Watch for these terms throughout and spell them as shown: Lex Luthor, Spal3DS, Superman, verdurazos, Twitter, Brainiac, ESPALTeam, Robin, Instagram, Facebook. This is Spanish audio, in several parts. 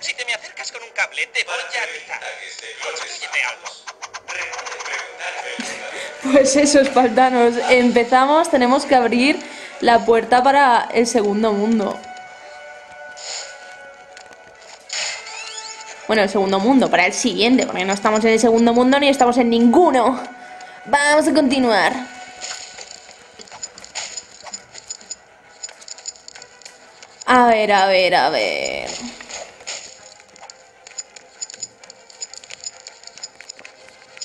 Si te me acercas con un cable, te voy a gritar. Construyete algo. Pues eso, espartanos. Empezamos, tenemos que abrir la puerta para el segundo mundo. Bueno, el segundo mundo, para el siguiente, porque no estamos en el segundo mundo ni estamos en ninguno. Vamos a continuar. A ver, a ver, a ver.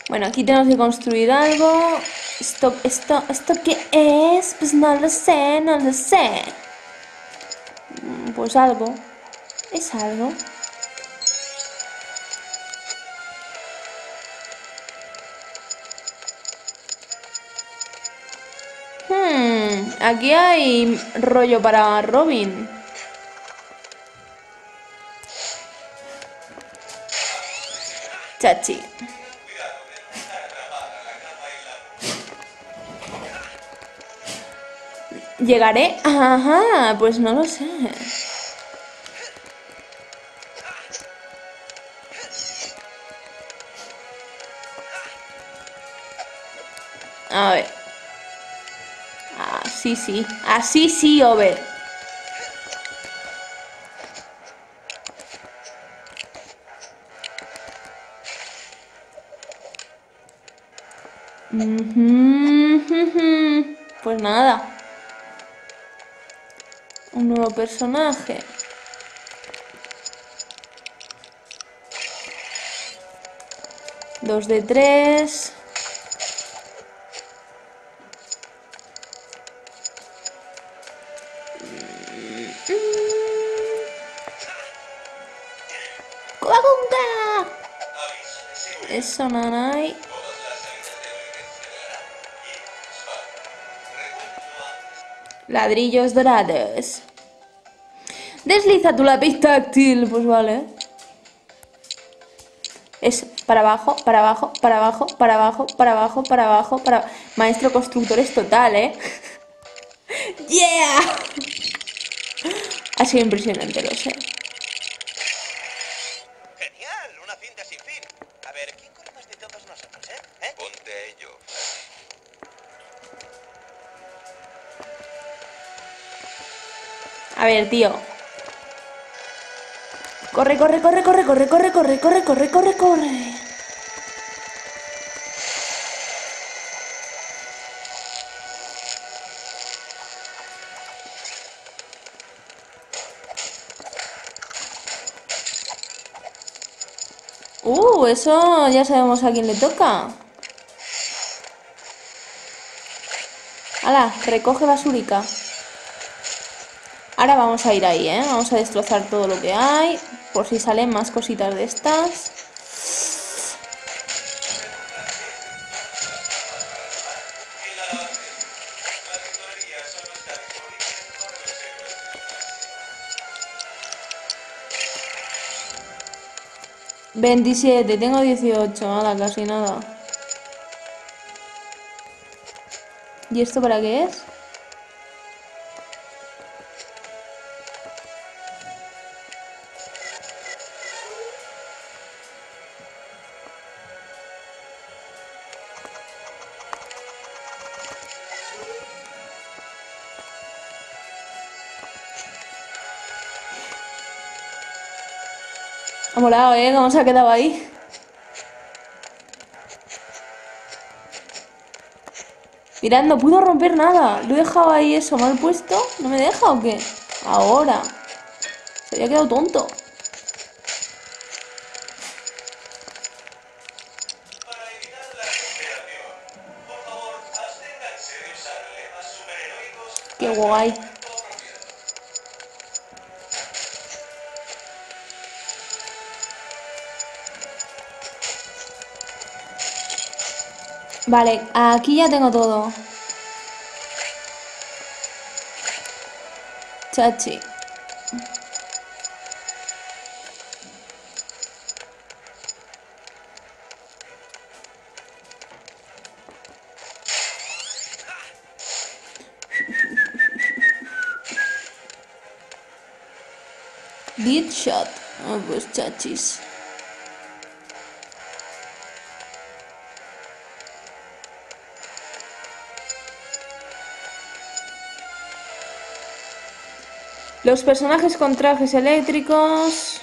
Bueno, aquí tenemos que construir algo. ¿Esto qué es? Pues no lo sé, no lo sé. Pues algo. Es algo. Aquí hay rollo para Robin. Chachi. ¿Llegaré? Ajá, pues no lo sé. A ver. Así sí. Así sí, Over. Pues nada. Un nuevo personaje. Dos de tres. ¡Coagunga! Eso, nanay. Ladrillos dorados. Desliza tu lápiz táctil. Pues vale. Es para abajo, para abajo, para abajo, para abajo, para abajo, para abajo, para... Maestro constructor es total, ¿eh? ¡Yeah! Ha sido impresionante, lo sé. Genial, una cinta sin fin. A ver, ¿quién corre más de todos nosotros, eh? Ponte ello. A ver, tío. Corre, corre, corre, corre, corre, corre, corre, corre, corre, corre, corre. Eso ya sabemos a quién le toca. Hala, recoge basurica. Ahora vamos a ir ahí, ¿eh? Vamos a destrozar todo lo que hay. Por si salen más cositas de estas. ¡27! Tengo 18. Nada, casi nada. ¿Y esto para qué es? Ha molado, ¿eh? ¿Cómo se ha quedado ahí? Mirad, no pudo romper nada. Lo he dejado ahí eso mal puesto. ¿No me deja o qué? Ahora. Se había quedado tonto. Para evitar la desesperación, por favor, absténganse de usar lemas superheroicos. Qué guay. Vale, aquí ya tengo todo. Chachi. Deadshot. Pues chachis. Los personajes con trajes eléctricos.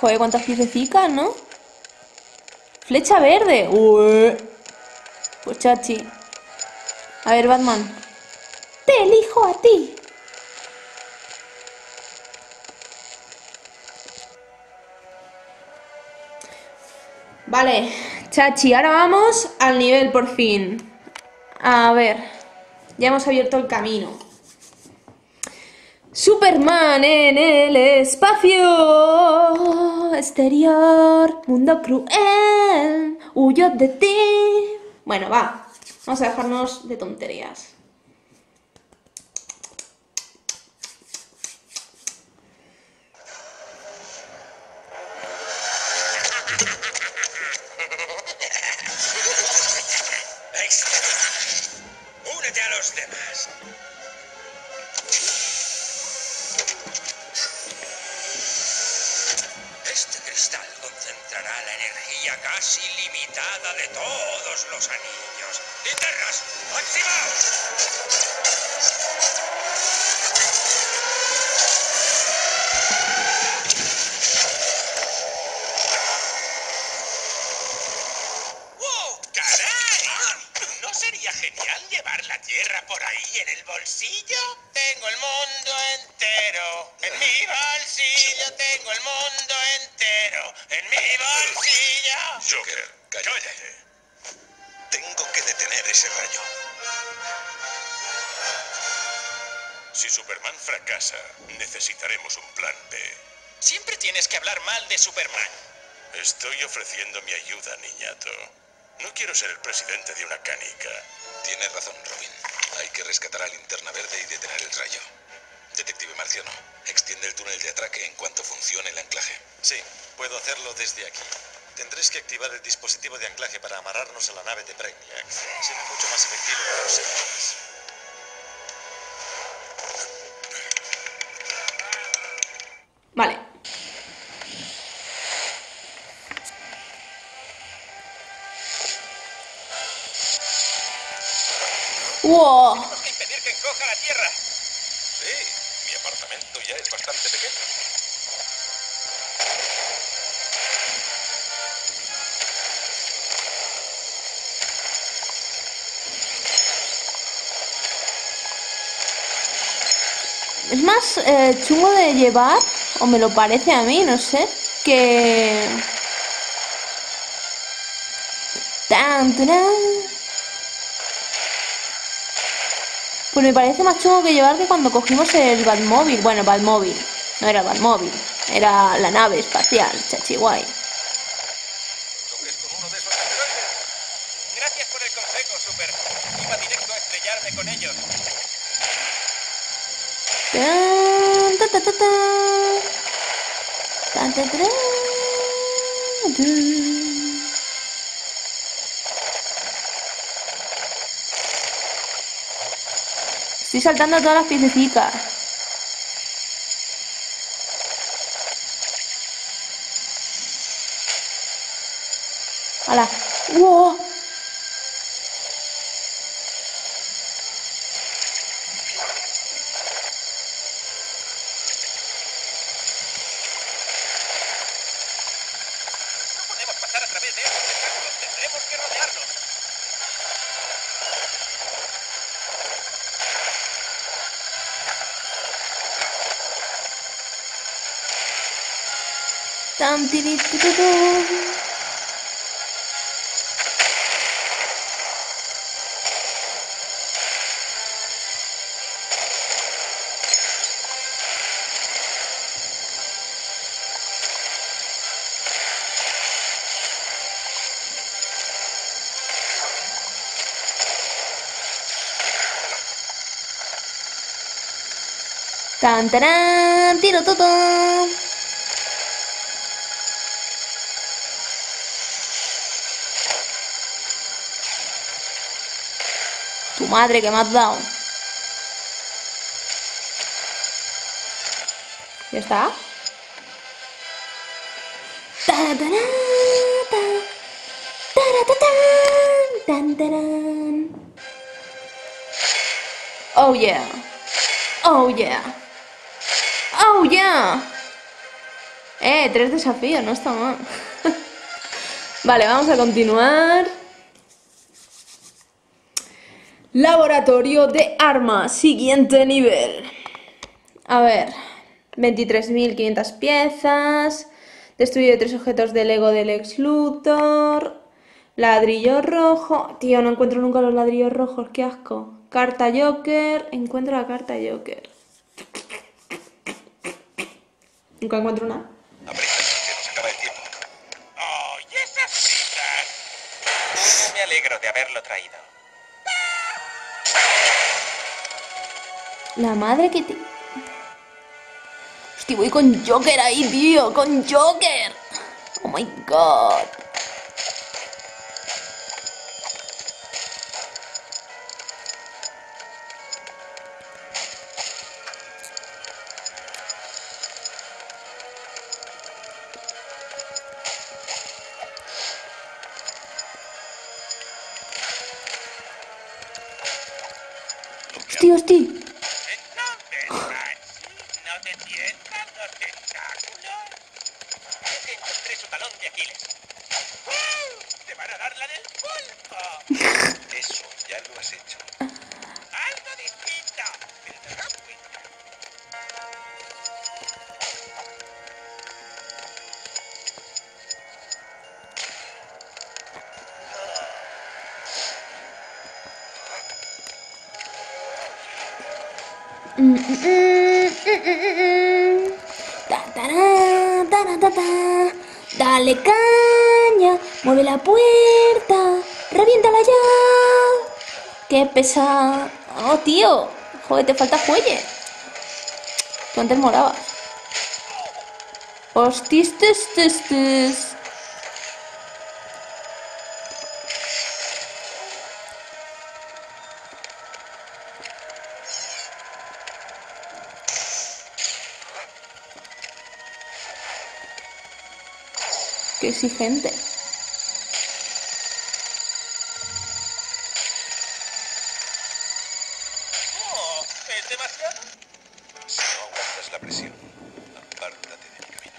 Joder, cuántas piececitas, ¿no? Flecha verde. Ué. Pues chachi. A ver, Batman. Te elijo a ti. Vale, chachi, ahora vamos al nivel por fin. A ver, ya hemos abierto el camino. Superman en el espacio exterior, mundo cruel, huyo de ti. Bueno, va, vamos a dejarnos de tonterías. Únete a los demás. La energía casi limitada de todos los anillos. ¡Linternas, activaos! ¡Wow! ¡Caray! ¿No sería genial llevar la Tierra por ahí en el bolsillo? Tengo el mundo entero. En mi bolsillo tengo el mundo entero. En mi bolsillo. Joker, cállate. Tengo que detener ese rayo. Si Superman fracasa, necesitaremos un plan B. Siempre tienes que hablar mal de Superman. Estoy ofreciendo mi ayuda, niñato. No quiero ser el presidente de una canica. Tienes razón, Robin. Hay que rescatar a Linterna Verde y detener el rayo. Detective Marciano, extiende el túnel de atraque en cuanto funcione el anclaje. Sí, puedo hacerlo desde aquí. Tendréis que activar el dispositivo de anclaje para amarrarnos a la nave de Brainiac. Será mucho más efectivo que los señores. Vale. ¡Wow! Tenemos que impedir que encoja la tierra. Sí, mi apartamento ya es bastante pequeño. Es más chungo de llevar, o me lo parece a mí, no sé, que... ¡Tan, tan! Pues me parece más chungo que llevar que cuando cogimos el Batmóvil. Bueno, Batmóvil. No era Batmóvil. Era la nave espacial. Chachiguay. Gracias por el consejo, Super. Iba directo a estrellarme con ellos. Estoy saltando todas las piececitas. ¡Hala! ¡Wow! Tan, tarán, tiro todo. Tu madre, que me has dado. Ya está. Tan, tarán, tan, tarán. Oh yeah. Oh yeah. ¡Oh, yeah! Tres desafíos, no está mal. Vale, vamos a continuar. Laboratorio de armas, siguiente nivel. A ver, 23.500 piezas. Destruye 3 objetos de Lego de Lex Luthor. Ladrillo rojo. Tío, no encuentro nunca los ladrillos rojos, qué asco. Carta Joker. Encuentro la carta Joker. Nunca encuentro una. No, hombre, se nos acaba el tiempo. ¡Oh, y esas prisas! Me alegro de haberlo traído. La madre que te... Hostia, voy con Joker ahí, tío. ¡Con Joker! ¡Oh, my God! Hostia, hostia. Entonces, Francis, no te tientan los tentáculos. Creo que encontré su talón de Aquiles. Te van a dar la del pulpo. Eso ya lo has hecho. Algo distinto, pero te das cuenta. Dale caña, mueve la puerta, reviéntala ya. Qué pesado. Oh, tío, joder, te falta fuelle. Tú antes morabas. Hostis, tis. Qué exigente. Oh, ¿es demasiado? Si no aguantas la presión, apártate del camino.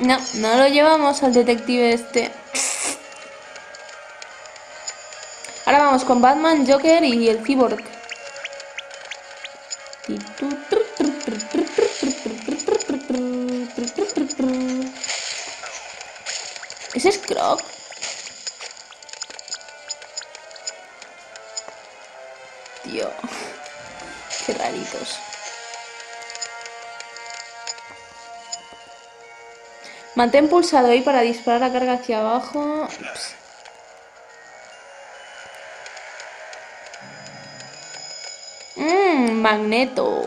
No, no lo llevamos al detective este. Ahora vamos con Batman, Joker y el Cyborg. ¿Ese es Croc? Tío, qué raritos. Mantén pulsado ahí para disparar la carga hacia abajo. Ups. Magneto.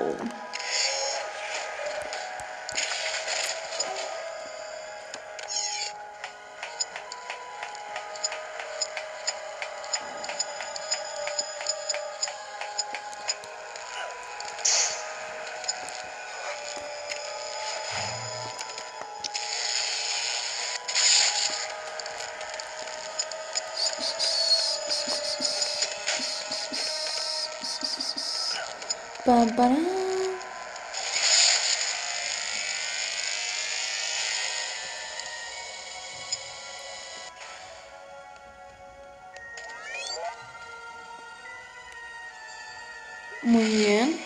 Para. Muy bien.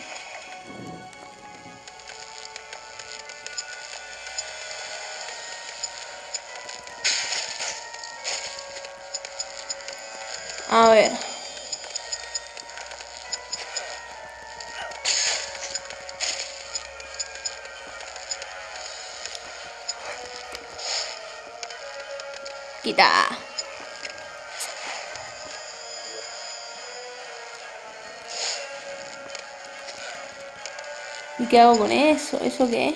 A ver. quita. ¿Y qué hago con eso? ¿Eso qué es?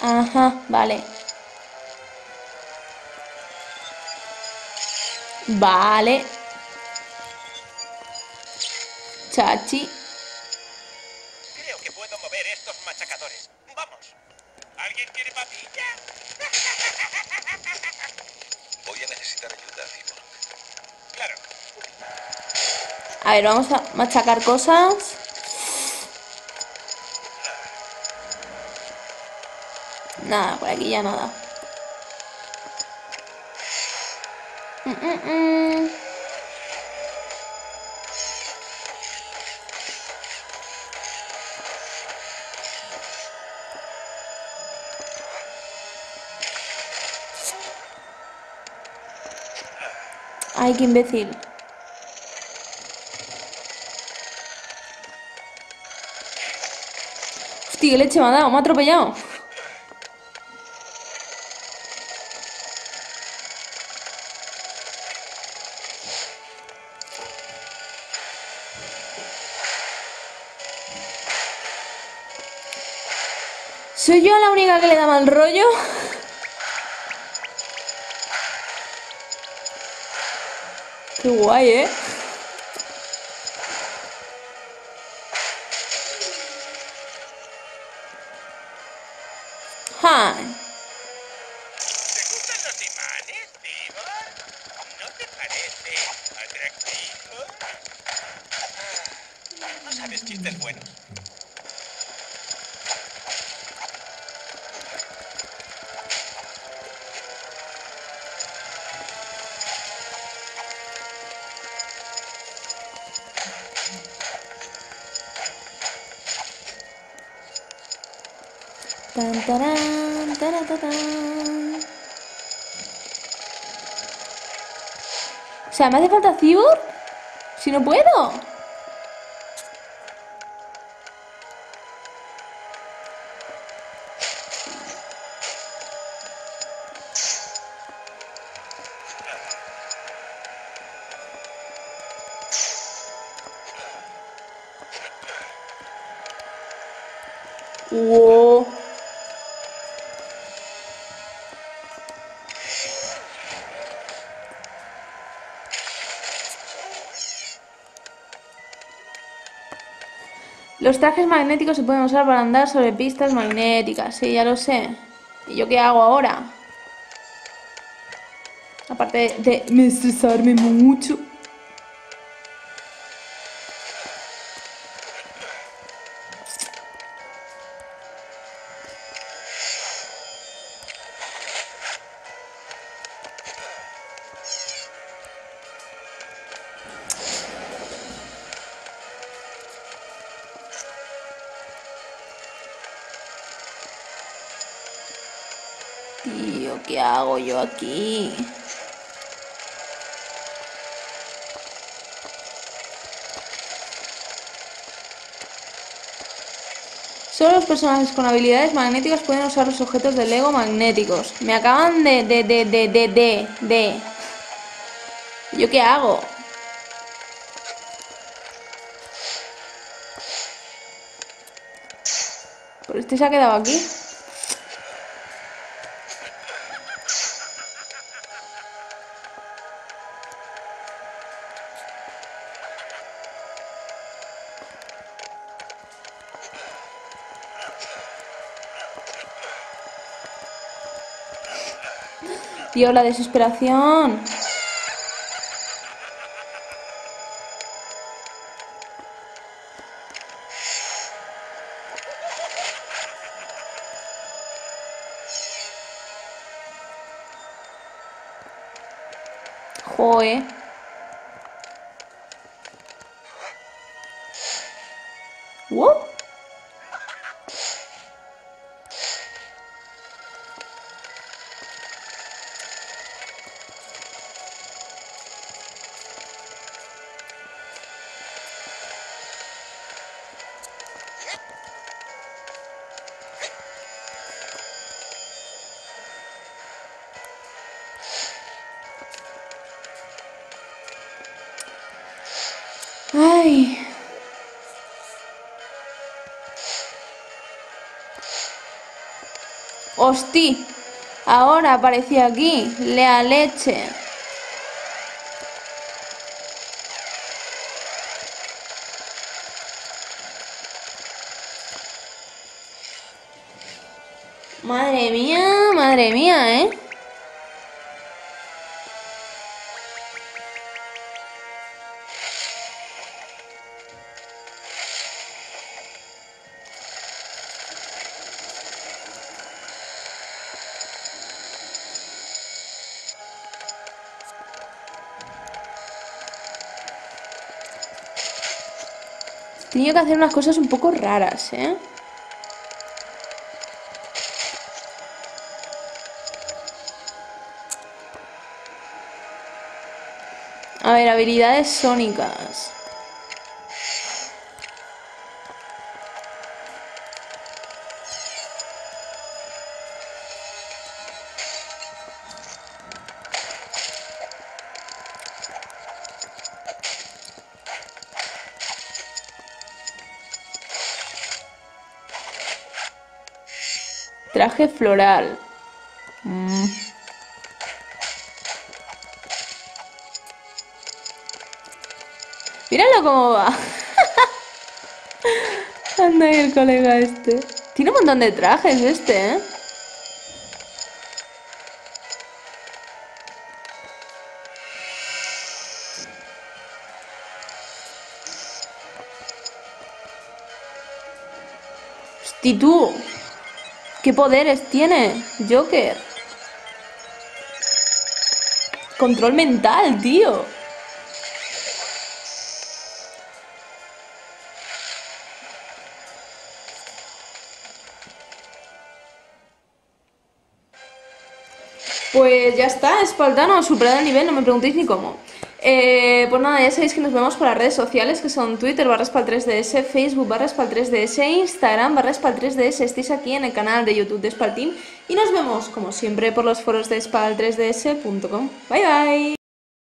Ajá, vale. Vale. Chachi. Creo que puedo mover estos machacadores. Vamos. ¿Alguien quiere papilla? Voy a necesitar ayuda, Cyborg. Claro. A ver, vamos a machacar cosas. Nada, por aquí ya nada. Ay, qué imbécil. Hostia, qué leche me ha dado, me ha atropellado. ¿Soy yo la única que le da mal rollo? Qué guay, ¿eh? ¡Ja! ¿Te gustan los imanes, Cyborg? ¿No te parece atractivo? No sabes chistes buenos. Tarán, tarán, tarán. O sea, ¿me hace falta Cyborg? Si no puedo. Wow. Los trajes magnéticos se pueden usar para andar sobre pistas magnéticas. Sí, ya lo sé. ¿Y yo qué hago ahora? Aparte de me estresarme mucho. Tío, ¿qué hago yo aquí? Solo los personajes con habilidades magnéticas pueden usar los objetos de Lego magnéticos. Me acaban de... ¿Yo qué hago? ¿Pero este se ha quedado aquí? Tío, la desesperación. Joder. ¿What? Ay. Hosti. Ahora apareció aquí. La leche. Madre mía, ¿eh? Tenía que hacer unas cosas un poco raras, ¿eh? A ver, habilidades sónicas. Traje floral. Míralo cómo va. Anda ahí el colega este. Tiene un montón de trajes este, ¿eh? Hosti, tú. ¿Qué poderes tiene Joker? Control mental, tío. Pues ya está, Espaltano, superado el nivel, no me preguntéis ni cómo. Pues nada, ya sabéis que nos vemos por las redes sociales, que son Twitter /Spal3DS, Facebook /Spal3DS, Instagram /Spal3DS. Estáis aquí en el canal de YouTube de ESPALTeam y nos vemos, como siempre, por los foros de Spal3DS.com. Bye bye.